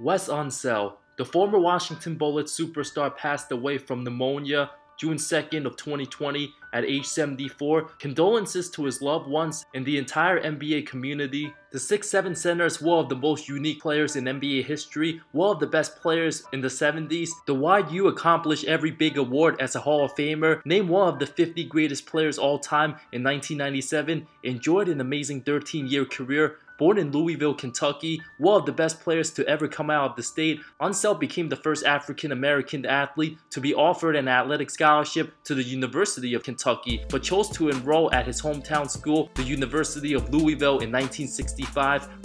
Wes Unseld, the former Washington Bullets superstar, passed away from pneumonia June 2nd of 2020 at age 74. Condolences to his loved ones and the entire NBA community. The 6'7 center is one of the most unique players in NBA history, one of the best players in the 70s. The YU accomplished every big award as a Hall of Famer, named one of the 50 greatest players all time in 1997, enjoyed an amazing 13-year career. Born in Louisville, Kentucky, one of the best players to ever come out of the state, Unseld became the first African-American athlete to be offered an athletic scholarship to the University of Kentucky, but chose to enroll at his hometown school, the University of Louisville, in 1965.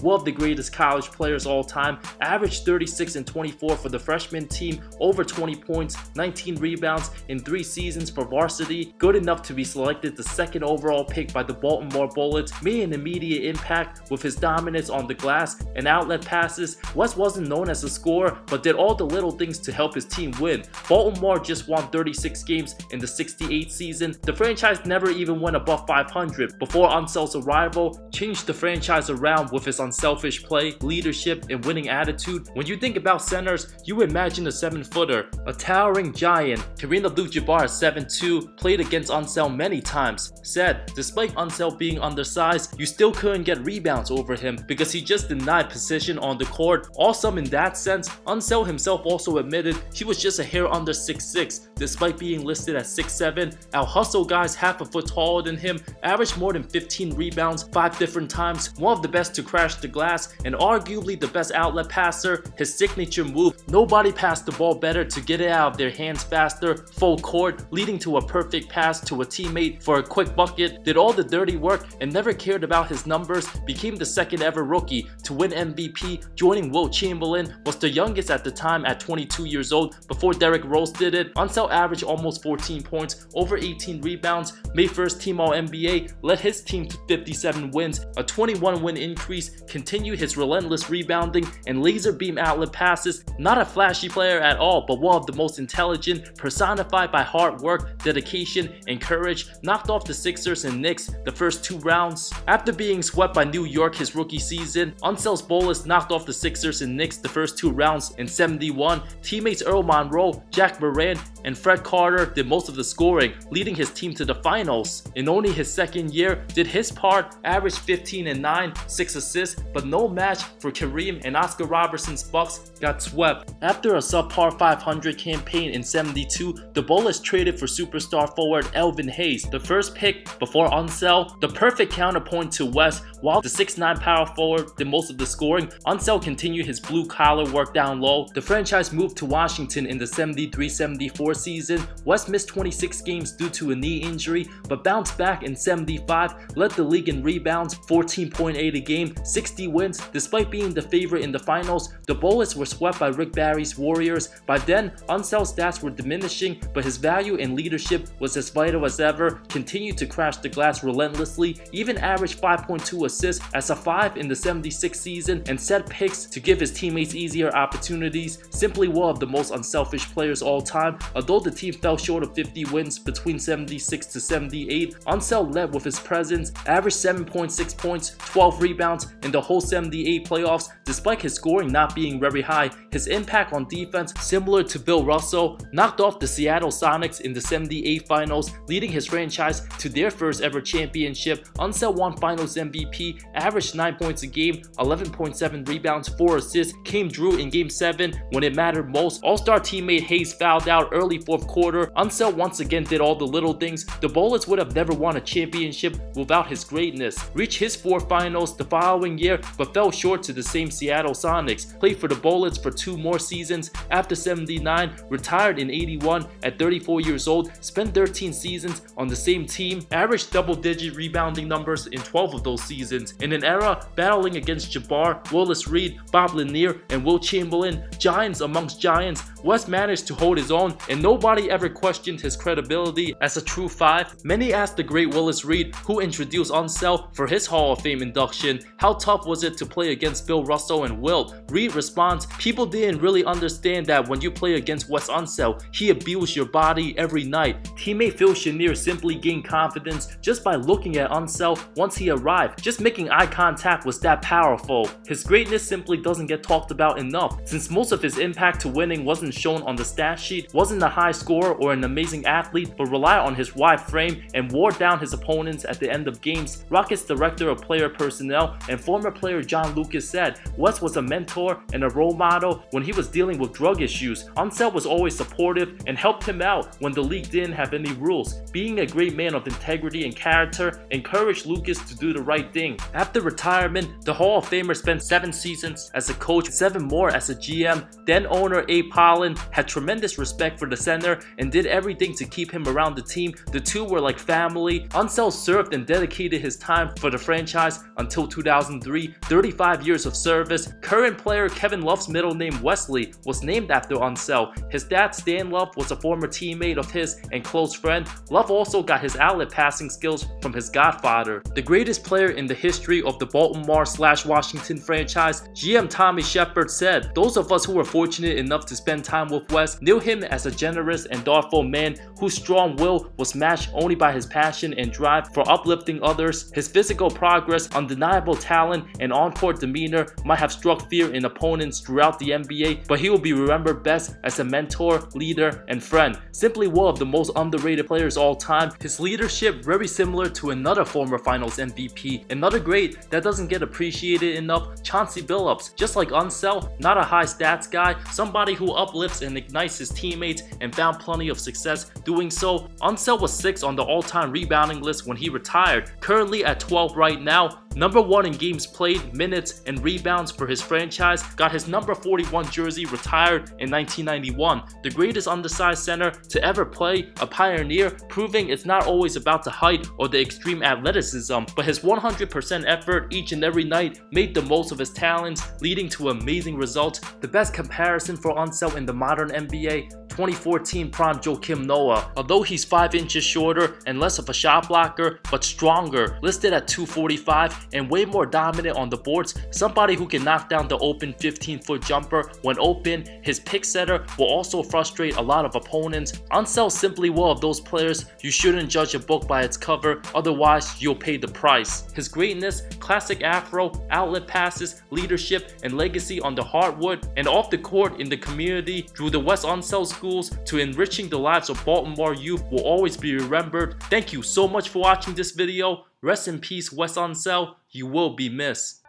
One of the greatest college players all time, averaged 36 and 24 for the freshman team, over 20 points, 19 rebounds in 3 seasons for varsity, good enough to be selected the 2nd overall pick by the Baltimore Bullets, made an immediate impact with his dominance on the glass and outlet passes. Wes wasn't known as a scorer, but did all the little things to help his team win. Baltimore just won 36 games in the 68 season. The franchise never even went above 500 before Unseld's arrival, changed the franchise around with his unselfish play, leadership, and winning attitude. When you think about centers, you imagine a 7-footer, a towering giant. Kareem Abdul-Jabbar, 7'2", played against Unseld many times, said, despite Unseld being undersized, you still couldn't get rebounds over him because he just denied position on the court. Awesome in that sense. Unseld himself also admitted he was just a hair under 6'6", despite being listed at 6'7". Out hustle guys half a foot taller than him, averaged more than 15 rebounds 5 different times, one of the best to crash the glass, and arguably the best outlet passer. His signature move, nobody passed the ball better to get it out of their hands faster, full court, leading to a perfect pass to a teammate for a quick bucket, did all the dirty work and never cared about his numbers, became the second ever rookie to win MVP, joining Wilt Chamberlain, was the youngest at the time at 22 years old before Derek Rose did it. Unseld averaged almost 14 points, over 18 rebounds, made first team All-NBA, led his team to 57 wins, a 21 win increase, continued his relentless rebounding and laser beam outlet passes. Not a flashy player at all, but one of the most intelligent, personified by hard work, dedication, and courage. Knocked off the Sixers and Knicks the first 2 rounds. After being swept by New York his rookie season, Unseld's Bullets knocked off the Sixers and Knicks the first 2 rounds in 71. Teammates Earl Monroe, Jack Moran, and Fred Carter did most of the scoring, leading his team to the finals. In only his 2nd year, did his part, averaged 15 and 9, 6 assists, but no match for Kareem, and Oscar Robertson's Bucks got swept. After a subpar 500 campaign in 72, the Bullets traded for superstar forward Elvin Hayes, the first pick before Unseld, the perfect counterpoint to Wes. While the 6'9" power forward did most of the scoring, Unseld continued his blue-collar work down low. The franchise moved to Washington in the 73-74 season. Wes missed 26 games due to a knee injury, but bounced back in 75, led the league in rebounds, 14.8 a game, 60 wins. Despite being the favorite in the finals, the Bullets were swept by Rick Barry's Warriors. By then, Unseld's stats were diminishing, but his value and leadership was as vital as ever, continued to crash the glass relentlessly, even averaged 5.2 assists as a 5 in the 76 season, and set picks to give his teammates easier opportunities. Simply one of the most unselfish players all time. Although the team fell short of 50 wins between 76 to 78, Unseld led with his presence, averaged 7.6 points, 12 rebounds in the whole 78 playoffs, despite his scoring not being very high. His impact on defense, similar to Bill Russell, knocked off the Seattle Sonics in the 78 finals, leading his franchise to their first ever championship. Unseld won finals MVP, averaged 9 points a game, 11.7 rebounds, 4 assists, came through in game 7 when it mattered most. All-star teammate Hayes fouled out early 4th quarter. Unseld once again did all the little things. The Bullets would have never won a championship without his greatness. Reached his 4 finals the following year, but fell short to the same Seattle Sonics. Played for the Bullets for 2 more seasons after 79, retired in 81 at 34 years old, spent 13 seasons on the same team, averaged double-digit rebounding numbers in 12 of those seasons. In an era battling against Jabbar, Willis Reed, Bob Lanier, and Wilt Chamberlain, giants amongst giants, Wes managed to hold his own and nobody ever questioned his credibility as a true five, many asked the great Willis Reed, who introduced Unseld for his Hall of Fame induction, how tough was it to play against Bill Russell and Wilt. Reed responds, people didn't really understand that when you play against Wes Unseld, he abused your body every night. Teammate Phil Chenier simply gained confidence just by looking at Unseld once he arrived. Just making eye contact was that powerful. His greatness simply doesn't get talked about enough, since most of his impact to winning wasn't shown on the stat sheet, wasn't a high scorer or an amazing athlete, but relied on his wide frame and wore down his opponents at the end of games. Rockets director of player personnel and former player John Lucas said, Wes was a mentor and a role model when he was dealing with drug issues. Unseld was always supportive and helped him out when the league didn't have any rules. Being a great man of integrity and character encouraged Lucas to do the right thing. After retirement, the Hall of Famer spent 7 seasons as a coach, 7 more as a GM. Then owner Abe Pollin had tremendous respect for the center and did everything to keep him around the team. The two were like family. Unseld served and dedicated his time for the franchise until 2003, 35 years of service. Current player Kevin Love's middle name Wesley was named after Unseld. His dad Stan Love was a former teammate of his and close friend. Love also got his outlet passing skills from his godfather. The greatest player in the history of the Baltimore/Washington franchise, GM Tommy Shepherd said, those of us who were fortunate enough to spend time with Wes knew him as a generous and thoughtful man whose strong will was matched only by his passion and drive for uplifting others. His physical progress, undeniable talent, and on-court demeanor might have struck fear in opponents throughout the NBA, but he will be remembered best as a mentor, leader, and friend. Simply one of the most underrated players all time. His leadership very similar to another former Finals MVP. Another great that doesn't get appreciated enough, Chauncey Billups. Just like Unseld, not a high stats guy, somebody who uplifts and ignites his teammates and found plenty of success doing so. Unseld was 6th on the all-time rebounding list when he retired, currently at 12 right now. Number 1 in games played, minutes, and rebounds for his franchise, got his number 41 jersey retired in 1991. The greatest undersized center to ever play, a pioneer, proving it's not always about the height or the extreme athleticism, but his 100% effort each and every night made the most of his talents, leading to amazing results. The best comparison for Unseld in the modern NBA, 2014 prime Joakim Noah. Although he's 5 inches shorter and less of a shot blocker, but stronger, listed at 245 and way more dominant on the boards, somebody who can knock down the open 15-foot jumper when open. His pick setter will also frustrate a lot of opponents. Unseld simply one of those players you shouldn't judge a book by its cover, otherwise you'll pay the price. His greatness, classic afro, outlet passes, leadership, and legacy on the hardwood and off the court in the community drew the Wes Unseld schools to enriching the lives of Baltimore youth will always be remembered. Thank you so much for watching this video. Rest in peace, Wes Unseld. You will be missed.